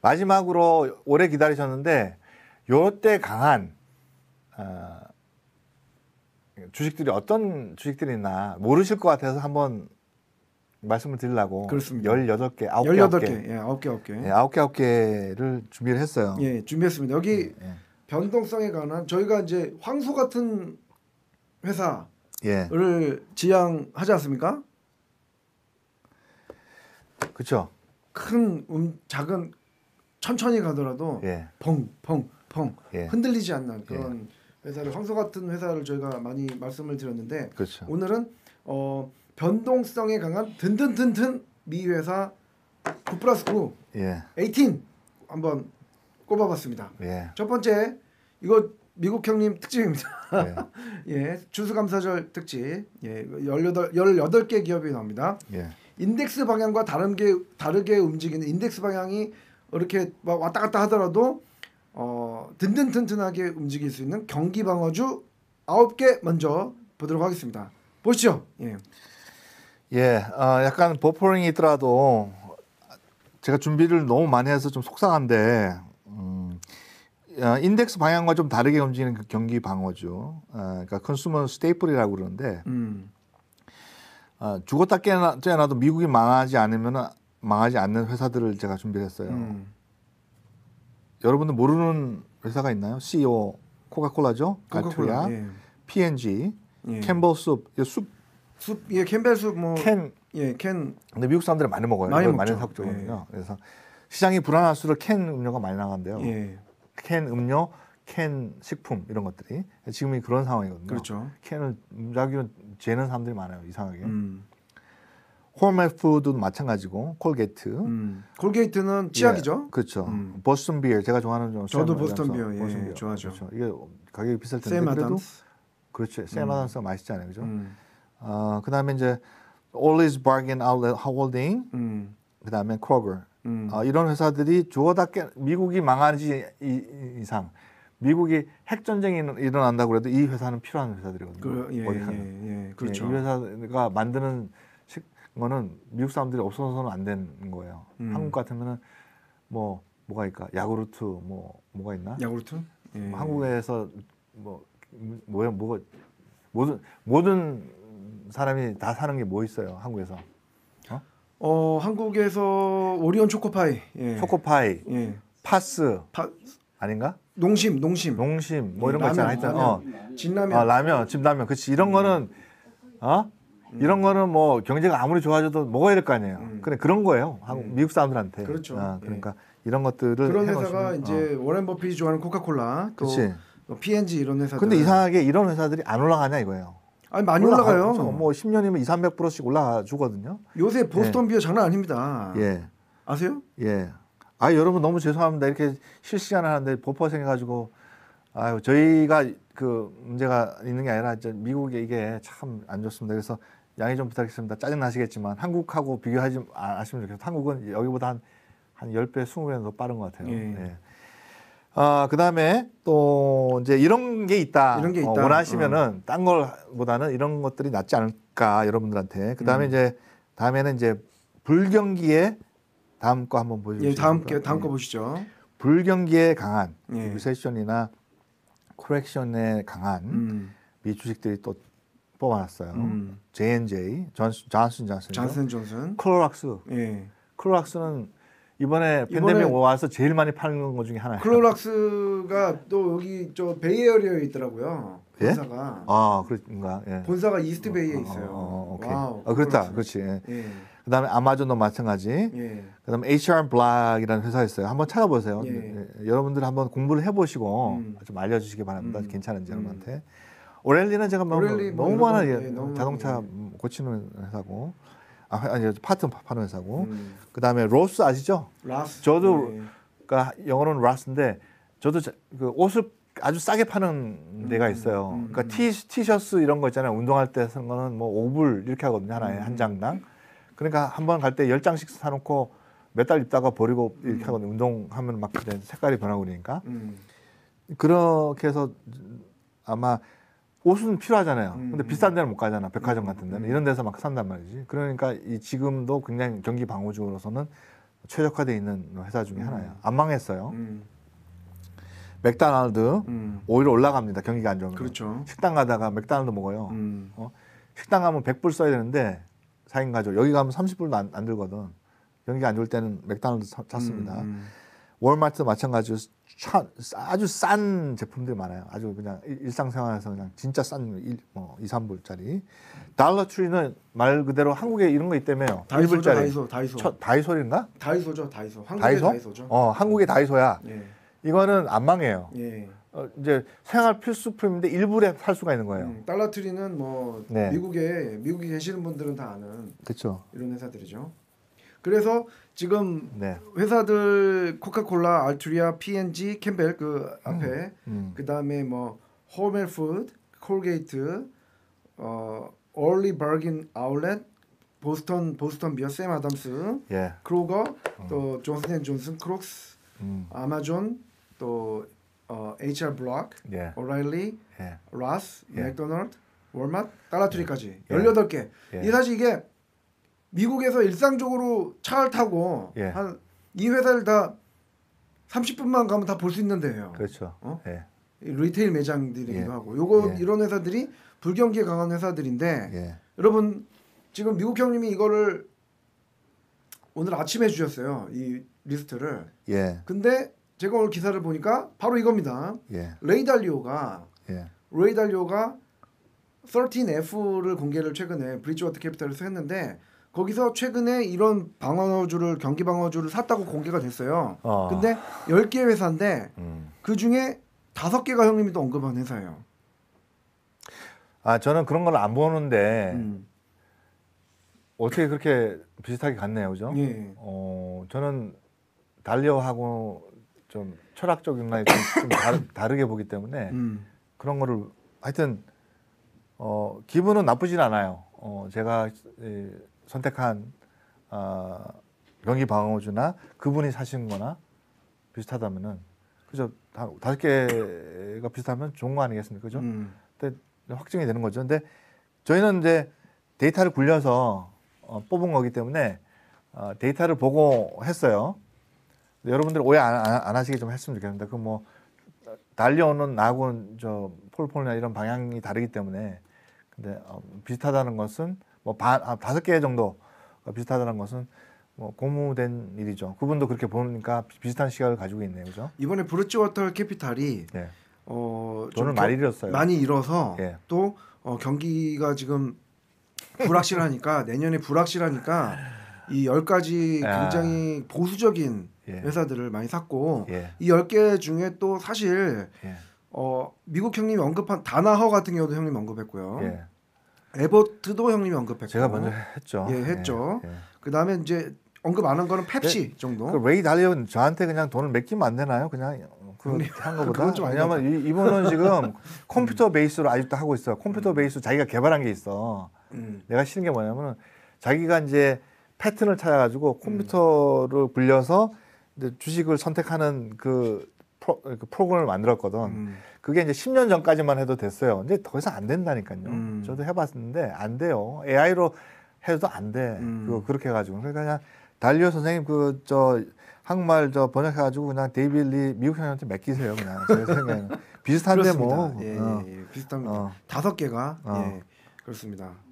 마지막으로 오래 기다리셨는데 요때 강한 주식들이 어떤 주식들이 있나 모르실 것 같아서 한번 말씀을 드리려고. 그렇습니다. 18개, 9개, 9개. 예, 9개, 9개. 예, 9개, 9개를 준비를 했어요. 예, 준비했습니다. 여기 예, 예. 변동성에 관한 저희가 이제 황소 같은 회사를 예. 지향하지 않습니까? 그렇죠. 큰 작은 천천히 가더라도 예. 펑펑펑 예. 흔들리지 않는 그런 예. 회사를 황소 같은 회사를 저희가 많이 말씀을 드렸는데 그렇죠. 오늘은 변동성에 강한 든든든든 미회사 9+9 예. 18 한번 꼽아봤습니다. 예. 첫 번째 이거 미국 형님 특집입니다. 예. 예, 추수감사절 특집. 예, 18개 기업이 나옵니다. 예. 인덱스 방향과 다르게 움직이는 인덱스 방향이 이렇게 막 왔다 갔다 하더라도 든든든든하게 움직일 수 있는 경기 방어주 9개 먼저 보도록 하겠습니다. 보시죠. 예. 예, 약간 버퍼링이 있더라도 제가 준비를 너무 많이 해서 좀 속상한데 인덱스 방향과 좀 다르게 움직이는 그 경기 방어주, 그러니까 컨슈머 스테이플이라고 그러는데 죽었다 깨어나도 미국이 망하지 않으면 망하지 않는 회사들을 제가 준비했어요. 여러분들 모르는 회사가 있나요? CEO 코카콜라죠, 알트리아, 예. P&G, 예. 캠벨숲, 예, 캠벨숲 뭐 캔, 예, 캔. 근데 미국 사람들이 많이 먹어요. 많이 사거든요. 예. 그래서 시장이 불안할수록 캔 음료가 많이 나간대요. 예. 캔 음료, 캔 식품 이런 것들이 지금이 그런 상황이거든요. 그렇죠. 캔을 자기는 재는 사람들이 많아요. 이상하게. 홀메푸드도 마찬가지고 콜게이트. 콜게이트는 치약이죠. 예, 그렇죠. 보스턴 비어 제가 좋아하는 좀. 저도 보스턴 비어 예, 좋아하죠. 그렇죠. 이게 가격이 비쌀 텐데 그래도 그렇죠. 샘 아담스가 맛있잖아요, 그죠? 그다음에 이제 Ollie's Bargain Outlet Holding, 그다음에 Kroger. 이런 회사들이 미국이 망하지 이상, 미국이 핵 전쟁이 일어난다고 해도 이 회사는 필요한 회사들이거든요. 그렇죠. 예, 이 회사가 만드는 거는 미국 사람들이 없어서는 안 되는 거예요. 한국 같으면은 뭐가 있까? 야구르트 뭐가 있나? 야구르트? 예. 뭐 한국에서 뭐가 모든 사람이 다 사는 게 뭐 있어요? 한국에서? 한국에서 오리온 초코파이, 예. 초코파이, 예. 파스 아닌가? 농심, 뭐 이런 거 있잖아. 진라면, 라면, 집라면, 그렇지. 이런 거는 이런 거는 뭐 경제가 아무리 좋아져도 먹어야 될 거 아니에요. 근데 그런 거예요. 미국 사람들한테. 그렇죠. 그러니까 예. 이런 것들을 그런 회사가 이제 워렌 버핏이 좋아하는 코카콜라, 또 P&G 이런 회사들. 근데 이상하게 이런 회사들이 안 올라가냐 이거예요. 아니 많이 올라가요. 그렇죠. 10년이면 200~300%씩 올라가주거든요. 요새 보스턴 예. 비어 장난 아닙니다. 예. 아세요? 예. 아 여러분 너무 죄송합니다. 이렇게 실시간 하는데 버퍼 생겨가지고 아유 저희가 그 문제가 있는 게 아니라 미국에 이게 참 안 좋습니다. 그래서 양해 좀 부탁드립니다. 짜증 나시겠지만 한국하고 비교하지 않으시면 좋겠어요. 한국은 여기보다 한 10배, 20배 더 빠른 것 같아요. 예. 예. 그다음에 또 이제 이런 게 있다. 원하시면은 딴 걸보다는 이런 것들이 낫지 않을까 여러분들한테. 그다음에 다음에는 이제 불경기에 다음 거 한번 보여주세요. 예, 다음 거 보시죠. 불경기에 강한 리세션이나 코렉션에 강한 미 주식들이 또 뽑아놨어요. JNJ, 존슨, 클로락스. 예. 클로락스는 이번에 팬데믹 와서 제일 많이 파는 것 중에 하나예요. 클로락스가 또 여기 저 베이에리어에 있더라고요. 예? 본사가. 아, 그런가. 예. 본사가 이스트베이에 있어요. 오케이. 와우, 그렇다. 그렇지. 예. 예. 그다음에 아마존도 마찬가지. 예. 그다음에 HR 블락이라는 회사 있어요. 한번 찾아보세요. 예. 예. 여러분들 한번 공부를 해보시고 좀 알려주시기 바랍니다. 괜찮은지 여러분한테. 오렐리는 제가 너무 많아. 예. 자동차 고치는 회사고. 파는 회사고. 그다음에 로스 아시죠? 라스. 저도 그러니까 영어로는 라스인데 저도 그 옷을 아주 싸게 파는 데가 있어요. 그러니까 티셔츠 이런 거 있잖아요. 운동할 때 쓰는 거는 5불 이렇게 하거든요. 하나에 한 장당. 그러니까 한 번 갈 때 10장씩 사 놓고 몇 달 입다가 버리고 이렇게 하거든요. 운동하면 막 색깔이 변하고 그러니까. 그렇게 해서 아마 옷은 필요하잖아요. 근데 비싼 데는 못 가잖아. 백화점 같은 데는. 이런 데서 막 산단 말이지. 그러니까 지금도 굉장히 경기 방어주로서는 최적화되어 있는 회사 중에 하나예요. 안 망했어요. 맥도날드 오히려 올라갑니다. 경기가 안 좋으면. 그렇죠. 식당 가다가 맥도날드 먹어요. 어? 식당 가면 100불 써야 되는데 4인 가족. 여기 가면 30불도 안 들거든. 경기가 안 좋을 때는 맥도날드 찾습니다. 월마트 마찬가지로 아주 싼 제품들이 많아요. 아주 그냥 일상생활에서 그냥 진짜 싼 2, 3불짜리. 달러트리는 말 그대로 한국에 이런 거 있다며요. 다이소죠, 1불짜리. 다이소. 다이소인가? 다이소죠. 다이소. 한국의 다이소? 다이소죠. 어, 한국의 다이소야. 예. 이거는 안 망해요. 예. 어, 이제 생활 필수품인데 1불에 살 수가 있는 거예요. 달러트리는 뭐 네. 미국에 계시는 분들은 다 아는 그쵸. 이런 회사들이죠. 그래서 지금 네. 회사들 코카콜라, 알트리아, P&G, 캠벨 그 앞에 그다음에 뭐 홈앤푸드, 콜게이트, 얼리 바긴 아울렛, 보스턴 비어, 샘 아담스, 예. 크로거, 또 존슨 앤 존슨, 크록스, 아마존, 또 HR 블록, 예. 오라일리, 예. 라스, 예. 맥도날드, 월마트, 달러트리까지 예. 18개. 예. 이 사실 이게 미국에서 일상적으로 차를 타고 예. 한 이 회사를 다 30분만 가면 다 볼 수 있는 데예요. 그렇죠. 어? 예. 리테일 매장들이기도 예. 하고, 요거 예. 이런 회사들이 불경기에 강한 회사들인데 예. 여러분 지금 미국 형님이 이거를 오늘 아침에 주셨어요. 이 리스트를. 예. 근데 제가 오늘 기사를 보니까 바로 이겁니다. 예. 레이달리오가 13F를 공개를 최근에 브리지워터 캐피탈에서 했는데. 거기서 최근에 이런 방어주를 경기 방어주를 샀다고 공개가 됐어요. 근데 10개 회사인데 그중에 5개가 형님이 또 언급한 회사예요. 아, 저는 그런 걸 안 보는데 어떻게 그렇게 비슷하게 갔네요. 그죠? 예. 저는 달리오하고 좀 철학적인 면이 좀 다르게 보기 때문에 그런 거를 하여튼 기분은 나쁘진 않아요. 제가 선택한 경기 방어주나 그분이 사신 거나 비슷하다면은 그죠? 5개가 비슷하면 좋은 거 아니겠습니까? 그죠? 근데 확증이 되는 거죠. 근데 저희는 이제 데이터를 굴려서 뽑은 거기 때문에 데이터를 보고 했어요. 근데 여러분들 오해 안 하시게 좀 했으면 좋겠는데 그 뭐 달려오는 나하고는 저 폴폴이나 이런 방향이 다르기 때문에 근데 비슷하다는 것은 뭐 5개 정도 비슷하다는 것은 뭐 고무된 일이죠. 그분도 그렇게 보니까 비슷한 시각을 가지고 있네요, 그죠? 이번에 브루치워터 캐피탈이 네. 돈을 많이 잃었어요. 많이 잃어서 네. 또 경기가 지금 불확실하니까 내년에 불확실하니까 이 10가지 굉장히 보수적인 예. 회사들을 많이 샀고 예. 이 10개 중에 또 사실 예. 미국 형님이 언급한 다나허 같은 경우도 형님 언급했고요. 예. 에버트도 형님이 언급했고 제가 먼저 했죠. 예, 했죠. 예, 예. 그 다음에 이제 언급 안 한 거는 펩시 네, 정도. 그 레이 달리온 저한테 그냥 돈을 맡기면 안 되나요? 그냥 그한 거보다. 왜냐하면 이분은 지금 컴퓨터 베이스로 아직도 하고 있어. 컴퓨터 베이스 자기가 개발한 게 있어. 내가 싫은 게 뭐냐면 자기가 이제 패턴을 찾아가지고 컴퓨터를 굴려서 이제 주식을 선택하는 그 프로그램을 만들었거든. 그게 이제 10년 전까지만 해도 됐어요. 이제 더 이상 안 된다니까요. 저도 해봤는데 안 돼요. AI로 해도 안 돼. 그거 그렇게 해가지고. 그러니까 그냥 달리오 선생님 그 저 한국말 저 번역해가지고 그냥 데이빌리 미국 형한테 맡기세요. 그냥 제 생각에는 비슷한데 그렇습니다. 뭐. 예, 예, 예. 비슷합니다. 5개가 예, 그렇습니다.